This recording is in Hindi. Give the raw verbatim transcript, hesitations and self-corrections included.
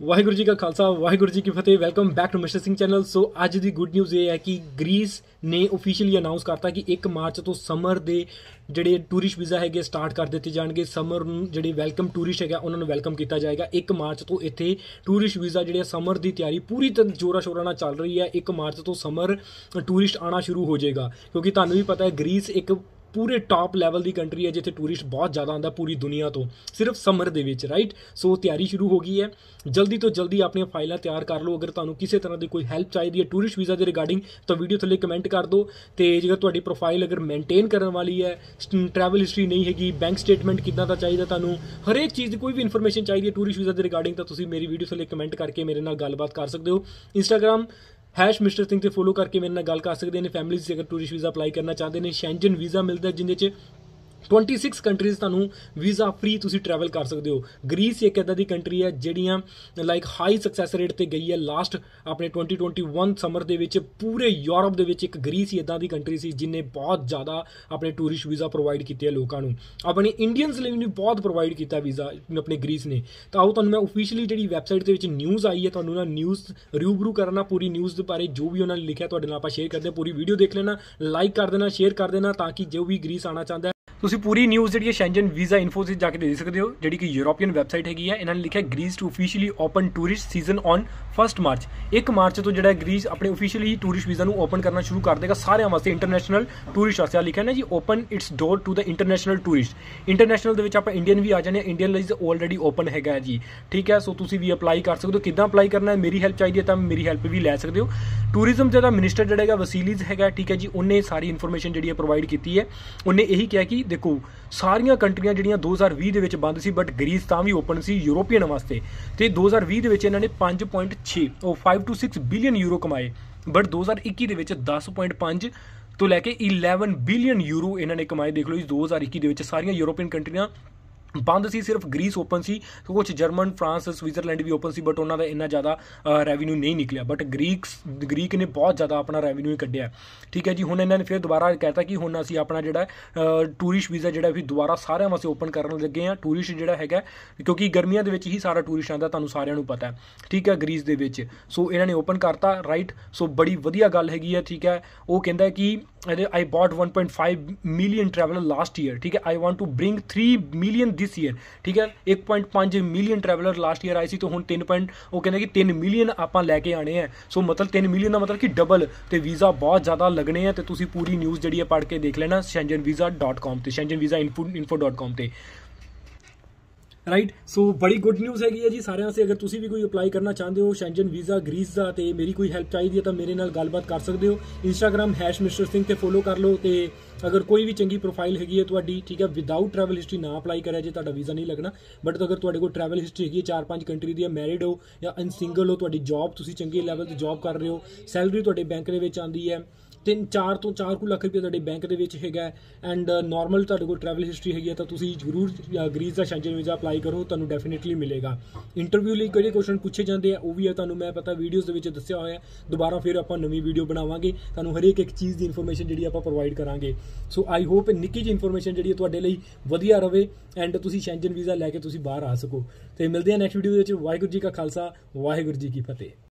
वाहिगुरु जी का खालसा वाहिगुरु जी की फतेह। Welcome back to mister Singh channel. So आज दी गुड न्यूज़ ये है कि ग्रीस ने ऑफिशियली अनाउंस करता कि एक मार्च तो समर दे ਜਿਹੜੇ ਟੂਰਿਸਟ ਵੀਜ਼ਾ ਹੈਗੇ ਸਟਾਰਟ ਕਰ ਦਿੱਤੇ ਜਾਣਗੇ। ਸਮਰ ਨੂੰ ਜਿਹੜੇ ਵੈਲਕਮ ਟੂਰਿਸਟ ਹੈਗਾ ਉਹਨਾਂ ਨੂੰ ਵੈਲਕਮ ਕੀਤਾ ਜਾਏਗਾ। ਇੱਕ ਮਾਰਚ ਤੋਂ ਇੱਥੇ ਟੂਰਿਸਟ ਵੀਜ਼ਾ ਜਿਹੜੇ ਸਮਰ ਦੀ ਤਿਆਰੀ ਪੂਰੀ ਤਰ੍ਹਾਂ ਜ਼ੋਰਾਂ ਸ਼ੋਰਾਂ ਨਾਲ ਚੱਲ ਰਹੀ ਹੈ। ਇੱਕ ਮਾਰਚ ਤੋਂ ਸਮਰ ਟੂਰਿਸਟ ਆਉਣਾ ਸ਼ੁਰੂ ਹੋ ਜਾਏਗਾ, ਕਿਉਂਕਿ ਤੁਹਾਨੂੰ ਵੀ ਪਤਾ ਹੈ ਗ੍ਰੀਸ ਇੱਕ पूरे टॉप लैवल की कंट्री है जिथे टूरिस्ट बहुत ज़्यादा आता पूरी दुनिया तो सिर्फ समर दे विच, राइट। सो तैयारी शुरू हो गई है, जल्दी तो जल्दी अपनी फाइलों तैयार कर लो। अगर तुहानू किसी तरह की कोई हेल्प चाहिए टूरिस्ट वीज़ा के रिगार्डिंग तो वीडियो थले कमेंट कर दो। तो जेकर तुहाडी प्रोफाइल अगर मेनटेन करने वाली है, ट्रैवल हिस्टरी नहीं हैगी, बैंक स्टेटमेंट कितना दा चाहिए, तुहानू हरेक चीज़ की कोई भी इन्फॉर्मेशन चाहिए टूरिस्ट वीज़ा के रिगार्डिंग तो तुसीं मेरी वीडियो थले कमेंट करके मेरे नाल गलबात कर सकते हो। इंस्टाग्राम हैश मिस्टर सिंह से फॉलो करके मेरे नाल गल कर सकते हैं। फैमिलीज़ अगर टूरिस्ट वीज़ा अपलाई करना चाहते हैं, शेंजन वीज़ा मिलता है जिन्हें ट्वेंटी सिक्स कंट्रीज़ तू वीज़ा फ्री तुसी ट्रैवल कर सकते हो। ग्रीस एक इदा की कंट्री है जिड़ियाँ लाइक हाई सक्सैस रेट पर गई है। लास्ट अपने ट्वेंटी ट्वेंटी वन समर के पूरे यूरोप के ग्रीस ही इदा की कंट्री सी जिन्हें बहुत ज़्यादा अपने टूरिस्ट वीज़ा प्रोवाइड किए लोगों को। अपने इंडियंस लिए भी बहुत प्रोवाइड किया वीज़ा अपने ग्रीस ने। तो आओ तुहानू मैं ऑफिशियली जी वैबसाइट के न्यूज़ आई है तुहानू ना न्यूज़ रूबरू करना, पूरी न्यूज़ के बारे जो भी उन्होंने लिखा तुहाडे नाल आपां शेयर करते हैं। पूरी वीडियो देख लेना, लाइक कर देना, शेयर कर देना, ताकि जो भी ग्रीस आना चाहता है तुसी पूरी न्यूज़ जी शेंजन वीज़ा इन्फो से जाके दे सकते हो, जी कि यूरोपियन वैबसाइट हैगी है। इन्होंने लिखा Greece to officially open tourist season on first March. एक मार्च तो जो ग्रीस अपने ऑफिशियली टूरिस्ट वीज़ा ओपन करना शुरू कर देगा सारे वास्ते, इंटरनेशनल टूरिस्ट वास्ते। लिखा ना जी open its door to the international tourist. International आप इंडियन भी आ जाने, इंडियन लाइज ऑलरेडी ओपन है जी, ठीक है। सो तुम भी अपलाई कर सकते हो। कि अपलाई करना है, मेरी हेल्प चाहिए तो मेरी हैल्प भी लै सकते हो। टूरिज्म जो मिनिस्टर जोड़ा वसीलीज है, ठीक है जी, उन्हें सारी इन्फॉर्मेशन जी प्रोवाइड की है। उन्हें यही कहा कि देखो सारियां कंट्रियां जिहड़ियां दो हज़ार भी दे बंद सी बट ग्रीस तां भी ओपन सी यूरोपियन वास्ते। तो दो हज़ार भी इन्हां ने पाँच पॉइंट छे और five to six billion euro कमाए, बट दो हज़ार इक्की दे दस पॉइंट पाँच तो लैके इलेवन बिलियन यूरो इन्हां ने कमाए। देख लो जी दो हज़ार इक्की दे सारियां यूरोपियन कंट्रियां बंद सी, सिर्फ ग्रीस ओपन सी। तो कुछ जर्मन, फ्रांस, स्विट्जरलैंड भी ओपन सी बट उन्होंने इन्ना ज़्यादा रेवन्यू नहीं निकलिया। बट ग्रीक्स ग्रीक ने बहुत ज़्यादा अपना रेवन्यू कढ़िया, ठीक है जी। हूँ इन्होंने फिर दोबारा कहता कि हूँ असी अपना जोड़ा टूरिस्ट वीज़ा जो भी दोबारा सारे वास्ते ओपन करन लगे हैं। टूरिस्ट जोड़ा है क्योंकि गर्मियों के ही सारा टूरिस्ट आता, तुहानू सारियां नू पता है, ठीक है, ग्रीस दे विच। सो इन्होंने ओपन करता, राइट। सो बड़ी वधिया गल हैगी है, ठीक है। वो कहता है कि I bought one point five million traveller last year, ठीक है। I want to bring three million this year, ठीक है। एक पॉइंट पाँच मिलियन ट्रैवलर लास्ट ईयर आए सी, तो हुण तीन पॉइंट वो कहते कि तीन मिलियन आप लैके आने हैं। सो मतलब तीन मिलियन का मतलब कि डबल, तो वीज़ा बहुत ज़्यादा लगने हैं। तो तुसीं पूरी न्यूज़ जी पढ़ के देख लेना शेंजन वीज़ा डॉट कॉम से, Schengen visa info info dot com से, राइट। सो बड़ी गुड न्यूज़ हैगी है जी सारियां से। अगर तुसी भी कोई अप्लाई करना चाहते हो शेंजन वीज़ा ग्रीस का, तो मेरी कोई हेल्प चाहिए तो मेरे नाल गलबात कर सकते हो। इंस्टाग्राम हैश मिस्टर सिंह से फॉलो कर लो। तो अगर कोई भी चंगी प्रोफाइल हैगी है तुहाडी, ठीक है, विदाउट ट्रैवल हिस्ट्री ना अपलाई करा जे तुहाडा वीज़ा नहीं लगना। बट अगर तुहाडे कोल ट्रैवल हिस्ट्री हैगी चार पाँच कंट्री दी, मैरिड हो या अनसिंगल हो, तुहाडी जॉब तुसी चंगे लैवल ते जॉब कर रहे हो, सैलरी तुहाडे बैंक दे विच आंदी है, तीन चार तो चार को लख रुपये तुहाडे बैंक दे विच हैगा एंड नॉर्मल तुहाडे कोल ट्रैवल हिस्ट्री हैगी है, तो तुसी जरूर ग्रीस दा शेंजन वीज़ा अपलाई करो, तुहानू डेफिनेटली मिलेगा। इंटरव्यू लिए किहड़े क्वेश्चन पूछे जाते हैं वो भी है, तुहानू मैं पता वीडियोज़ दे विच दस्सिया होया है। दोबारा फिर आपां नवीं वीडियो बनावांगे, तुहानू हरेक एक चीज़ की इन्फॉर्मेशन जिहड़ी आपां प्रोवाइड करांगे। सो आई होप निक्की जी इन्फॉर्मेशन जिहड़ी तुहाडे लई वधिया रवे एंड तुसी शेंजन वीज़ा लैके तुसी बाहर आ सको। तो मिलदे आ नैक्सट वीडियो विच। वाहिगुरू जी का खालसा वाहिगुरू जी की फतेह।